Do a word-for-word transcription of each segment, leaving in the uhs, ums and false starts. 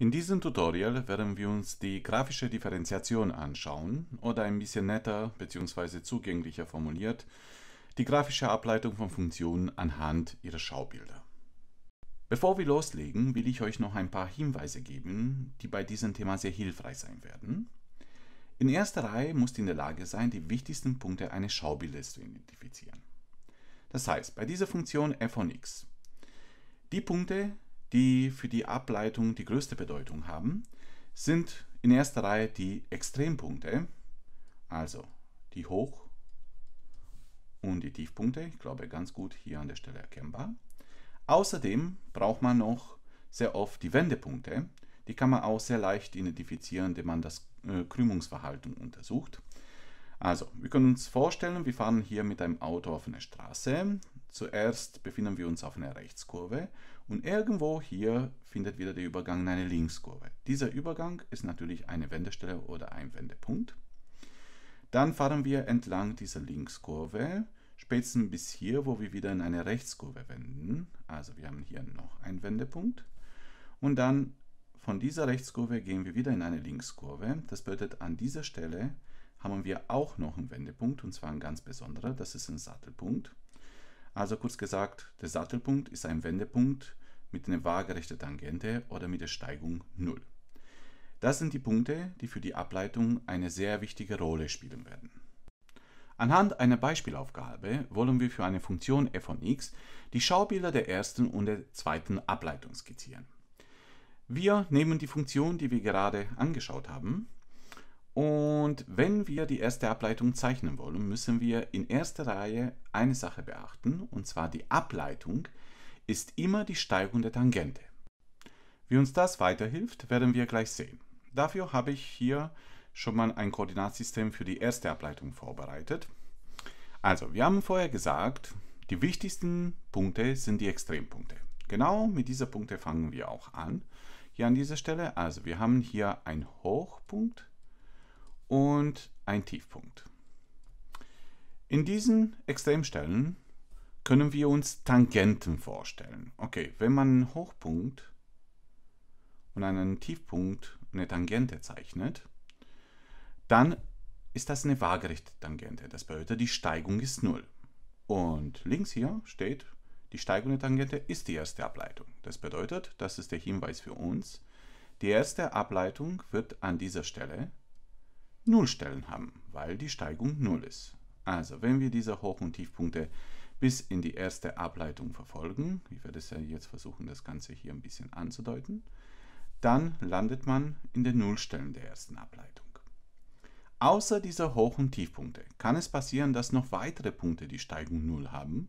In diesem Tutorial werden wir uns die grafische Differentiation anschauen oder ein bisschen netter bzw. zugänglicher formuliert, die grafische Ableitung von Funktionen anhand ihrer Schaubilder. Bevor wir loslegen, will ich euch noch ein paar Hinweise geben, die bei diesem Thema sehr hilfreich sein werden. In erster Reihe musst du in der Lage sein, die wichtigsten Punkte eines Schaubildes zu identifizieren. Das heißt, bei dieser Funktion f von x, die Punkte, die für die Ableitung die größte Bedeutung haben, sind in erster Reihe die Extrempunkte, also die Hoch- und die Tiefpunkte, ich glaube ganz gut hier an der Stelle erkennbar. Außerdem braucht man noch sehr oft die Wendepunkte, die kann man auch sehr leicht identifizieren, indem man das Krümmungsverhalten untersucht. Also, wir können uns vorstellen, wir fahren hier mit einem Auto auf eine Straße. Zuerst befinden wir uns auf einer Rechtskurve und irgendwo hier findet wieder der Übergang in eine Linkskurve. Dieser Übergang ist natürlich eine Wendestelle oder ein Wendepunkt. Dann fahren wir entlang dieser Linkskurve, spätestens bis hier, wo wir wieder in eine Rechtskurve wenden. Also wir haben hier noch einen Wendepunkt. Und dann von dieser Rechtskurve gehen wir wieder in eine Linkskurve. Das bedeutet, an dieser Stelle haben wir auch noch einen Wendepunkt, und zwar ein ganz besonderer, das ist ein Sattelpunkt. Also kurz gesagt, der Sattelpunkt ist ein Wendepunkt mit einer waagerechten Tangente oder mit der Steigung null. Das sind die Punkte, die für die Ableitung eine sehr wichtige Rolle spielen werden. Anhand einer Beispielaufgabe wollen wir für eine Funktion f von x die Schaubilder der ersten und der zweiten Ableitung skizzieren. Wir nehmen die Funktion, die wir gerade angeschaut haben, und wenn wir die erste Ableitung zeichnen wollen, müssen wir in erster Reihe eine Sache beachten, und zwar die Ableitung ist immer die Steigung der Tangente. Wie uns das weiterhilft, werden wir gleich sehen. Dafür habe ich hier schon mal ein Koordinatsystem für die erste Ableitung vorbereitet. Also, wir haben vorher gesagt, die wichtigsten Punkte sind die Extrempunkte. Genau mit diesen Punkten fangen wir auch an. Hier an dieser Stelle, also wir haben hier einen Hochpunkt und ein Tiefpunkt. In diesen Extremstellen können wir uns Tangenten vorstellen. Okay, wenn man einen Hochpunkt und einen Tiefpunkt, eine Tangente zeichnet, dann ist das eine waagerechte Tangente. Das bedeutet, die Steigung ist null. Und links hier steht, die Steigung der Tangente ist die erste Ableitung. Das bedeutet, das ist der Hinweis für uns, die erste Ableitung wird an dieser Stelle null Stellen haben, weil die Steigung null ist. Also, wenn wir diese Hoch- und Tiefpunkte bis in die erste Ableitung verfolgen, ich werde es ja jetzt versuchen, das Ganze hier ein bisschen anzudeuten, dann landet man in den Nullstellen der ersten Ableitung. Außer dieser Hoch- und Tiefpunkte kann es passieren, dass noch weitere Punkte die Steigung null haben.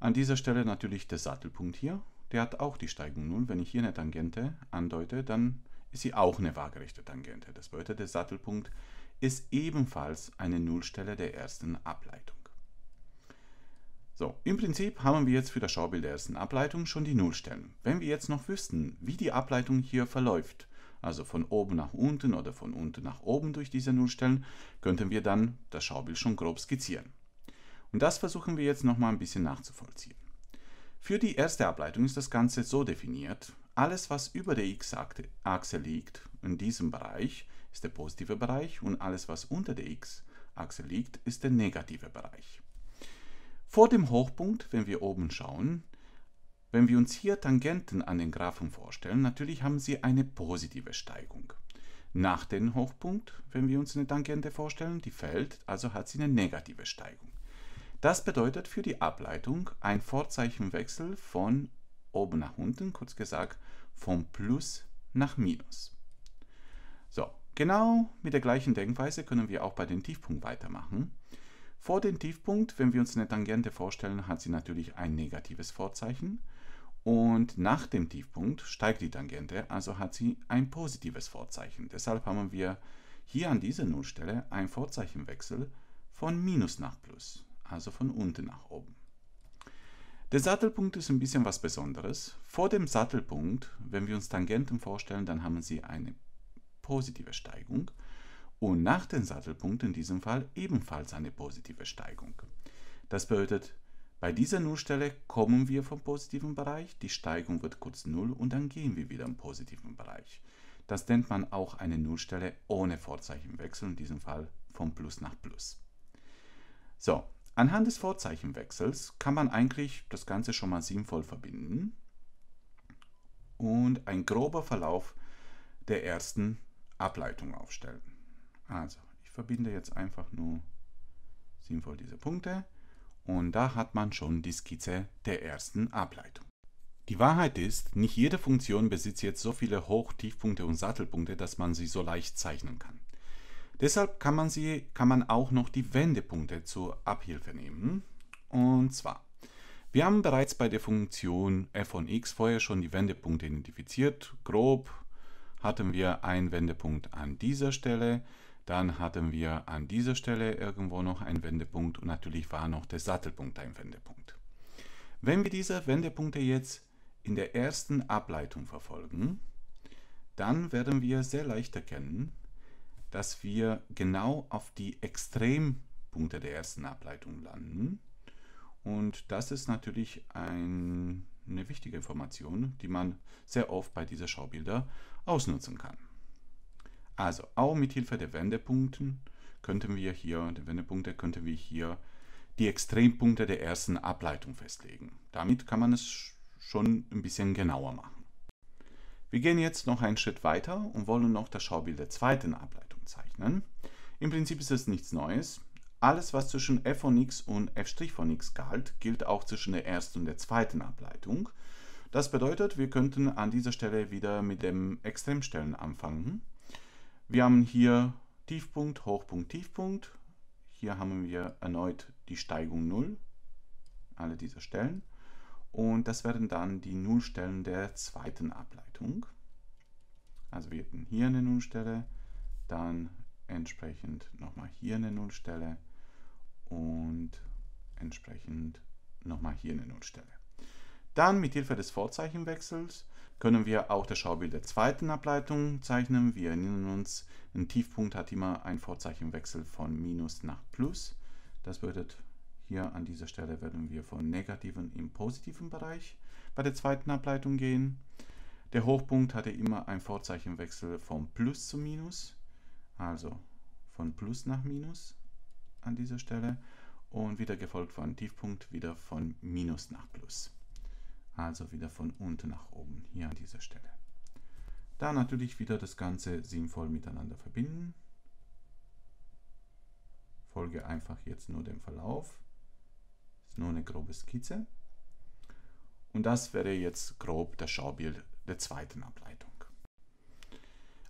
An dieser Stelle natürlich der Sattelpunkt hier, der hat auch die Steigung null. Wenn ich hier eine Tangente andeute, dann ist sie auch eine waagerechte Tangente. Das bedeutet, der Sattelpunkt ist ebenfalls eine Nullstelle der ersten Ableitung. So, im Prinzip haben wir jetzt für das Schaubild der ersten Ableitung schon die Nullstellen. Wenn wir jetzt noch wüssten, wie die Ableitung hier verläuft, also von oben nach unten oder von unten nach oben durch diese Nullstellen, könnten wir dann das Schaubild schon grob skizzieren. Und das versuchen wir jetzt nochmal ein bisschen nachzuvollziehen. Für die erste Ableitung ist das Ganze so definiert: alles, was über der x-Achse liegt, in diesem Bereich, ist der positive Bereich, und alles, was unter der x-Achse liegt, ist der negative Bereich. Vor dem Hochpunkt, wenn wir oben schauen, wenn wir uns hier Tangenten an den Graphen vorstellen, natürlich haben sie eine positive Steigung. Nach dem Hochpunkt, wenn wir uns eine Tangente vorstellen, die fällt, also hat sie eine negative Steigung. Das bedeutet für die Ableitung ein Vorzeichenwechsel von oben nach unten, kurz gesagt, vom Plus nach Minus. So, genau mit der gleichen Denkweise können wir auch bei dem Tiefpunkt weitermachen. Vor dem Tiefpunkt, wenn wir uns eine Tangente vorstellen, hat sie natürlich ein negatives Vorzeichen. Und nach dem Tiefpunkt steigt die Tangente, also hat sie ein positives Vorzeichen. Deshalb haben wir hier an dieser Nullstelle einen Vorzeichenwechsel von Minus nach Plus, also von unten nach oben. Der Sattelpunkt ist ein bisschen was Besonderes. Vor dem Sattelpunkt, wenn wir uns Tangenten vorstellen, dann haben sie eine positive Steigung. Und nach dem Sattelpunkt in diesem Fall ebenfalls eine positive Steigung. Das bedeutet, Bei dieser Nullstelle kommen wir vom positiven Bereich, die Steigung wird kurz null und dann gehen wir wieder im positiven Bereich. Das nennt man auch eine Nullstelle ohne Vorzeichenwechsel, in diesem Fall vom Plus nach Plus. So, anhand des Vorzeichenwechsels kann man eigentlich das Ganze schon mal sinnvoll verbinden und ein grober Verlauf der ersten Ableitung aufstellen. Also, ich verbinde jetzt einfach nur sinnvoll diese Punkte und da hat man schon die Skizze der ersten Ableitung. Die Wahrheit ist, nicht jede Funktion besitzt jetzt so viele Hoch-, Tiefpunkte und Sattelpunkte, dass man sie so leicht zeichnen kann. Deshalb kann man, sie, kann man auch noch die Wendepunkte zur Abhilfe nehmen. Und zwar, wir haben bereits bei der Funktion f von x vorher schon die Wendepunkte identifiziert. Grob hatten wir einen Wendepunkt an dieser Stelle, dann hatten wir an dieser Stelle irgendwo noch einen Wendepunkt und natürlich war noch der Sattelpunkt ein Wendepunkt. Wenn wir diese Wendepunkte jetzt in der ersten Ableitung verfolgen, dann werden wir sehr leicht erkennen, dass wir genau auf die Extrempunkte der ersten Ableitung landen. Und das ist natürlich ein, eine wichtige Information, die man sehr oft bei diesen Schaubilder ausnutzen kann. Also auch mit Hilfe der Wendepunkte könnten wir hier, der Wendepunkte könnten wir hier die Extrempunkte der ersten Ableitung festlegen. Damit kann man es schon ein bisschen genauer machen. Wir gehen jetzt noch einen Schritt weiter und wollen noch das Schaubild der zweiten Ableitung zeichnen. Im Prinzip ist es nichts Neues. Alles, was zwischen f von x und f' von x galt, gilt auch zwischen der ersten und der zweiten Ableitung. Das bedeutet, wir könnten an dieser Stelle wieder mit dem Extremstellen anfangen. Wir haben hier Tiefpunkt, Hochpunkt, Tiefpunkt. Hier haben wir erneut die Steigung null, alle diese Stellen. Und das wären dann die Nullstellen der zweiten Ableitung. Also wir hätten hier eine Nullstelle, dann entsprechend nochmal hier eine Nullstelle und entsprechend nochmal hier eine Nullstelle. Dann mit Hilfe des Vorzeichenwechsels können wir auch das Schaubild der zweiten Ableitung zeichnen. Wir erinnern uns, ein Tiefpunkt hat immer einen Vorzeichenwechsel von Minus nach Plus. Das bedeutet, hier an dieser Stelle werden wir von negativen im positiven Bereich bei der zweiten Ableitung gehen. Der Hochpunkt hatte immer einen Vorzeichenwechsel von Plus zu Minus, also von Plus nach Minus an dieser Stelle und wieder gefolgt von Tiefpunkt, wieder von Minus nach Plus. Also wieder von unten nach oben, hier an dieser Stelle. Da natürlich wieder das Ganze sinnvoll miteinander verbinden. Folge einfach jetzt nur dem Verlauf. Ist nur eine grobe Skizze. Und das wäre jetzt grob das Schaubild der zweiten Ableitung.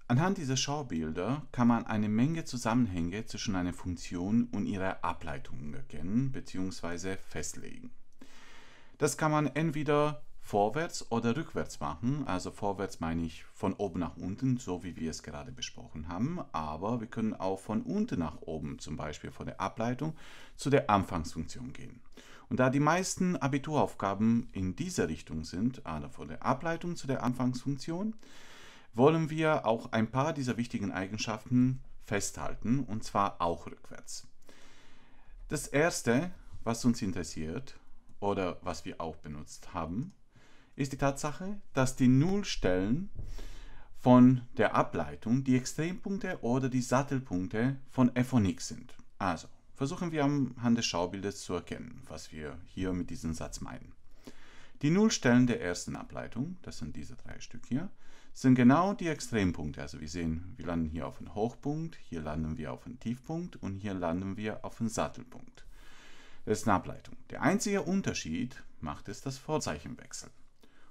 Anhand dieser Schaubilder kann man eine Menge Zusammenhänge zwischen einer Funktion und ihrer Ableitung erkennen bzw. festlegen. Das kann man entweder vorwärts oder rückwärts machen. Also vorwärts meine ich von oben nach unten, so wie wir es gerade besprochen haben. Aber wir können auch von unten nach oben, zum Beispiel von der Ableitung zu der Anfangsfunktion gehen. Und da die meisten Abituraufgaben in dieser Richtung sind, also von der Ableitung zu der Anfangsfunktion, wollen wir auch ein paar dieser wichtigen Eigenschaften festhalten, und zwar auch rückwärts. Das erste, was uns interessiert, oder was wir auch benutzt haben, ist die Tatsache, dass die Nullstellen von der Ableitung die Extrempunkte oder die Sattelpunkte von f von x sind. Also versuchen wir anhand des Schaubildes zu erkennen, was wir hier mit diesem Satz meinen. Die Nullstellen der ersten Ableitung, das sind diese drei Stück hier, sind genau die Extrempunkte. Also wir sehen, wir landen hier auf einem Hochpunkt, hier landen wir auf einem Tiefpunkt und hier landen wir auf einem Sattelpunkt. Das ist eine Ableitung. Der einzige Unterschied macht es das Vorzeichenwechsel.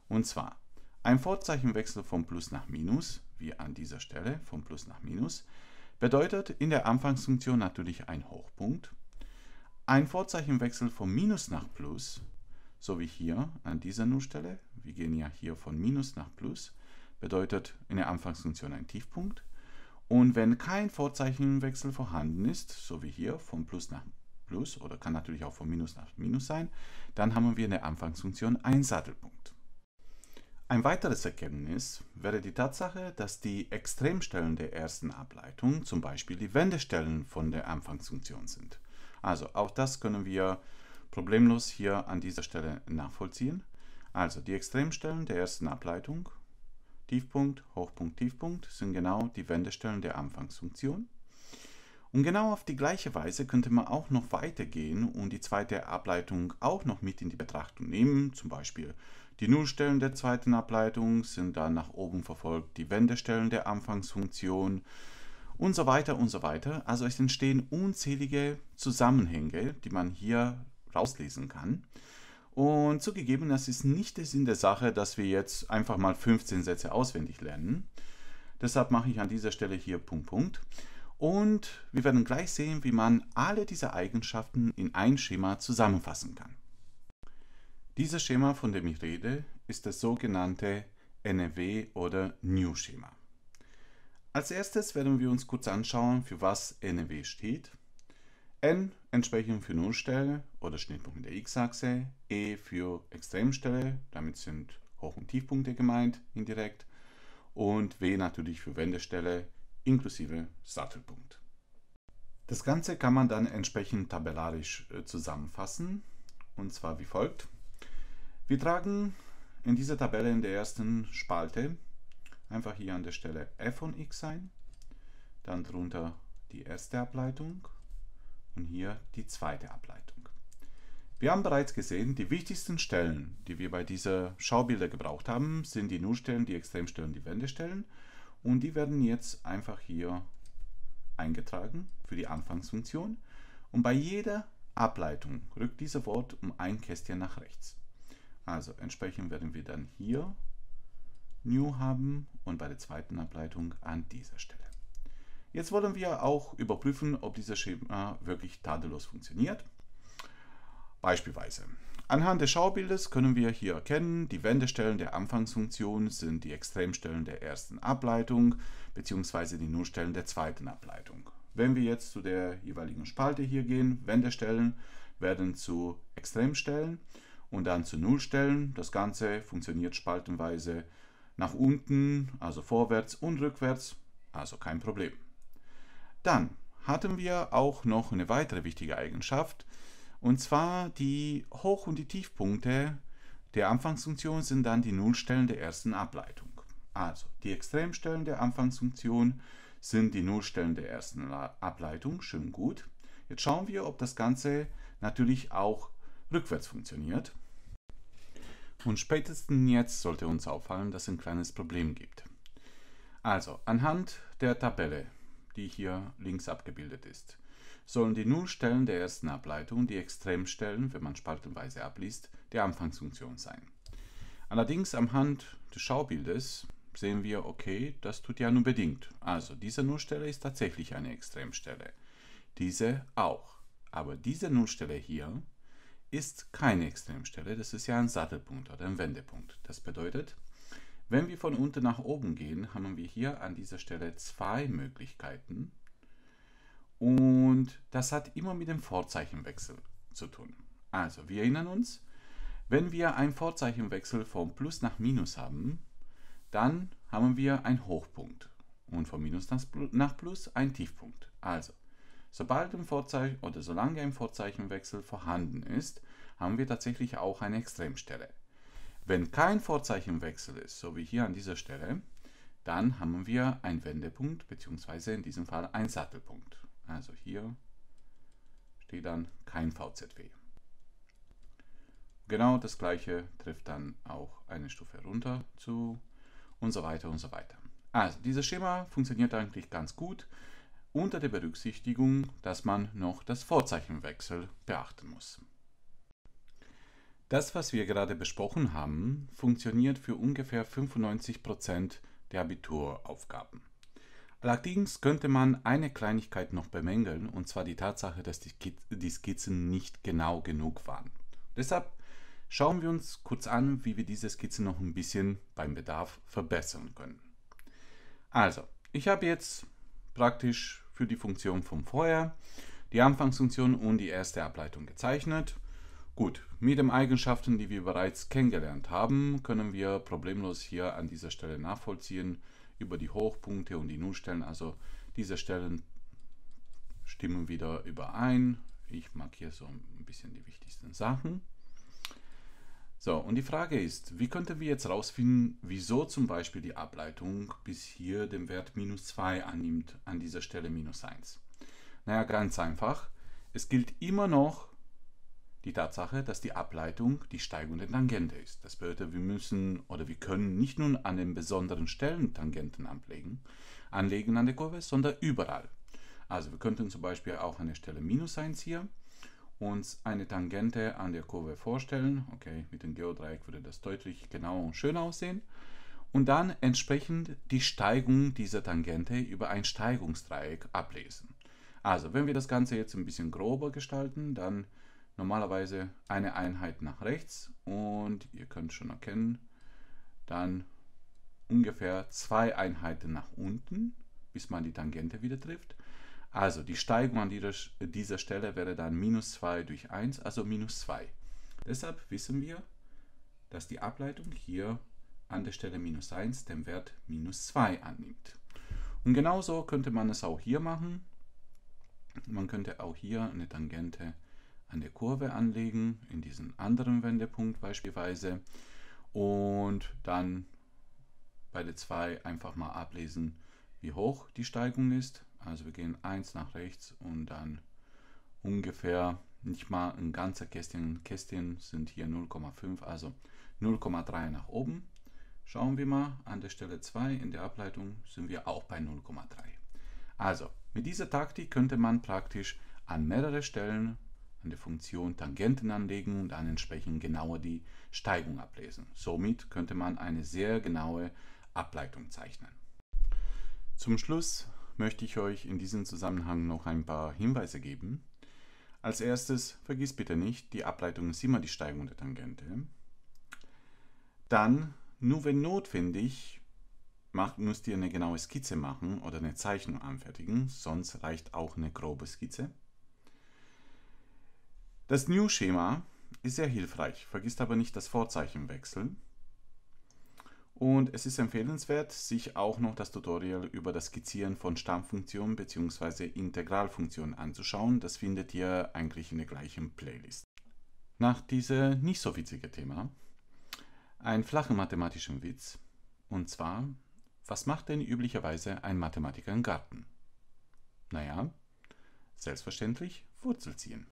Und zwar, ein Vorzeichenwechsel von Plus nach Minus, wie an dieser Stelle, von Plus nach Minus, bedeutet in der Anfangsfunktion natürlich ein Hochpunkt. Ein Vorzeichenwechsel von Minus nach Plus, so wie hier an dieser Nullstelle, wir gehen ja hier von Minus nach Plus, bedeutet in der Anfangsfunktion ein Tiefpunkt. Und wenn kein Vorzeichenwechsel vorhanden ist, so wie hier, von Plus nach Minus, oder kann natürlich auch von Minus nach Minus sein, dann haben wir in der Anfangsfunktion einen Sattelpunkt. Ein weiteres Erkenntnis wäre die Tatsache, dass die Extremstellen der ersten Ableitung zum Beispiel die Wendestellen von der Anfangsfunktion sind. Also auch das können wir problemlos hier an dieser Stelle nachvollziehen. Also die Extremstellen der ersten Ableitung, Tiefpunkt, Hochpunkt, Tiefpunkt, sind genau die Wendestellen der Anfangsfunktion. Und genau auf die gleiche Weise könnte man auch noch weitergehen und die zweite Ableitung auch noch mit in die Betrachtung nehmen. Zum Beispiel die Nullstellen der zweiten Ableitung sind dann nach oben verfolgt, die Wendestellen der Anfangsfunktion und so weiter und so weiter. Also es entstehen unzählige Zusammenhänge, die man hier rauslesen kann. Und zugegeben, das ist nicht der Sinn der Sache, dass wir jetzt einfach mal fünfzehn Sätze auswendig lernen. Deshalb mache ich an dieser Stelle hier Punkt, Punkt. Und wir werden gleich sehen, wie man alle diese Eigenschaften in ein Schema zusammenfassen kann. Dieses Schema, von dem ich rede, ist das sogenannte N E W oder New Schema. Als erstes werden wir uns kurz anschauen, für was N E W steht. N entsprechend für Nullstelle oder Schnittpunkt in der X-Achse, E für Extremstelle, damit sind Hoch- und Tiefpunkte gemeint, indirekt, und W natürlich für Wendestelle, inklusive Sattelpunkt. Das Ganze kann man dann entsprechend tabellarisch zusammenfassen, und zwar wie folgt. Wir tragen in dieser Tabelle in der ersten Spalte einfach hier an der Stelle f von x ein, dann drunter die erste Ableitung und hier die zweite Ableitung. Wir haben bereits gesehen, die wichtigsten Stellen, die wir bei dieser Schaubilder gebraucht haben, sind die Nullstellen, die Extremstellen, die Wendestellen. Und die werden jetzt einfach hier eingetragen für die Anfangsfunktion. Und bei jeder Ableitung rückt dieser Wort um ein Kästchen nach rechts. Also entsprechend werden wir dann hier New haben und bei der zweiten Ableitung an dieser Stelle. Jetzt wollen wir auch überprüfen, ob dieses Schema wirklich tadellos funktioniert. Beispielsweise. Anhand des Schaubildes können wir hier erkennen, die Wendestellen der Anfangsfunktion sind die Extremstellen der ersten Ableitung bzw. die Nullstellen der zweiten Ableitung. Wenn wir jetzt zu der jeweiligen Spalte hier gehen, Wendestellen werden zu Extremstellen und dann zu Nullstellen. Das Ganze funktioniert spaltenweise nach unten, also vorwärts und rückwärts, also kein Problem. Dann hatten wir auch noch eine weitere wichtige Eigenschaft. Und zwar die Hoch- und die Tiefpunkte der Anfangsfunktion sind dann die Nullstellen der ersten Ableitung. Also die Extremstellen der Anfangsfunktion sind die Nullstellen der ersten Ableitung. Schön gut. Jetzt schauen wir, ob das Ganze natürlich auch rückwärts funktioniert. Und spätestens jetzt sollte uns auffallen, dass es ein kleines Problem gibt. Also anhand der Tabelle, die hier links abgebildet ist, sollen die Nullstellen der ersten Ableitung die Extremstellen, wenn man spaltenweise abliest, der Anfangsfunktion sein. Allerdings anhand des Schaubildes sehen wir, okay, das tut ja nur bedingt. Also diese Nullstelle ist tatsächlich eine Extremstelle. Diese auch. Aber diese Nullstelle hier ist keine Extremstelle, das ist ja ein Sattelpunkt oder ein Wendepunkt. Das bedeutet, wenn wir von unten nach oben gehen, haben wir hier an dieser Stelle zwei Möglichkeiten. Und das hat immer mit dem Vorzeichenwechsel zu tun. Also wir erinnern uns, wenn wir einen Vorzeichenwechsel vom Plus nach Minus haben, dann haben wir einen Hochpunkt und von Minus nach Plus einen Tiefpunkt. Also sobald ein Vorzeichen oder solange ein Vorzeichenwechsel vorhanden ist, haben wir tatsächlich auch eine Extremstelle. Wenn kein Vorzeichenwechsel ist, so wie hier an dieser Stelle, dann haben wir einen Wendepunkt bzw. in diesem Fall einen Sattelpunkt. Also hier steht dann kein V Z W. Genau das gleiche trifft dann auch eine Stufe runter zu und so weiter und so weiter. Also dieses Schema funktioniert eigentlich ganz gut unter der Berücksichtigung, dass man noch das Vorzeichenwechsel beachten muss. Das, was wir gerade besprochen haben, funktioniert für ungefähr fünfundneunzig Prozent der Abituraufgaben. Allerdings könnte man eine Kleinigkeit noch bemängeln, und zwar die Tatsache, dass die Skizzen nicht genau genug waren. Deshalb schauen wir uns kurz an, wie wir diese Skizzen noch ein bisschen beim Bedarf verbessern können. Also, ich habe jetzt praktisch für die Funktion von vorher die Anfangsfunktion und die erste Ableitung gezeichnet. Gut, mit den Eigenschaften, die wir bereits kennengelernt haben, können wir problemlos hier an dieser Stelle nachvollziehen, über die Hochpunkte und die Nullstellen, also diese Stellen stimmen wieder überein, Ich markiere so ein bisschen die wichtigsten Sachen. So, und die Frage ist, wie könnten wir jetzt herausfinden, wieso zum Beispiel die Ableitung bis hier den Wert minus zwei annimmt, an dieser Stelle minus eins? Naja, ganz einfach. Es gilt immer noch die Tatsache, dass die Ableitung die Steigung der Tangente ist. Das bedeutet, wir müssen oder wir können nicht nur an den besonderen Stellen Tangenten anlegen, anlegen an der Kurve, sondern überall. Also wir könnten zum Beispiel auch an der Stelle minus eins hier uns eine Tangente an der Kurve vorstellen. Okay, mit dem Geodreieck würde das deutlich genauer und schön aussehen. Und dann entsprechend die Steigung dieser Tangente über ein Steigungsdreieck ablesen. Also wenn wir das Ganze jetzt ein bisschen grober gestalten, dann normalerweise eine Einheit nach rechts und ihr könnt schon erkennen, dann ungefähr zwei Einheiten nach unten, bis man die Tangente wieder trifft. Also die Steigung an dieser, dieser Stelle wäre dann minus zwei durch eins, also minus zwei. Deshalb wissen wir, dass die Ableitung hier an der Stelle minus eins den Wert minus zwei annimmt. Und genauso könnte man es auch hier machen. Man könnte auch hier eine Tangente an der Kurve anlegen, in diesen anderen Wendepunkt beispielsweise, und dann bei der zwei einfach mal ablesen, wie hoch die Steigung ist. Also wir gehen eins nach rechts und dann ungefähr, nicht mal ein ganzer Kästchen, Kästchen sind hier null Komma fünf, also null Komma drei nach oben. Schauen wir mal, an der Stelle zwei in der Ableitung sind wir auch bei null Komma drei. Also mit dieser Taktik könnte man praktisch an mehrere Stellen an der Funktion Tangenten anlegen und dann entsprechend genauer die Steigung ablesen. Somit könnte man eine sehr genaue Ableitung zeichnen. Zum Schluss möchte ich euch in diesem Zusammenhang noch ein paar Hinweise geben. Als erstes, vergiss bitte nicht, die Ableitung ist immer die Steigung der Tangente. Dann, nur wenn notwendig, macht, müsst ihr eine genaue Skizze machen oder eine Zeichnung anfertigen, sonst reicht auch eine grobe Skizze. Das New Schema ist sehr hilfreich, vergisst aber nicht das Vorzeichenwechseln. Und es ist empfehlenswert, sich auch noch das Tutorial über das Skizzieren von Stammfunktionen bzw. Integralfunktionen anzuschauen. Das findet ihr eigentlich in der gleichen Playlist. Nach diesem nicht so witzigen Thema, einen flachen mathematischen Witz. Und zwar, was macht denn üblicherweise ein Mathematiker im Garten? Naja, selbstverständlich Wurzel ziehen.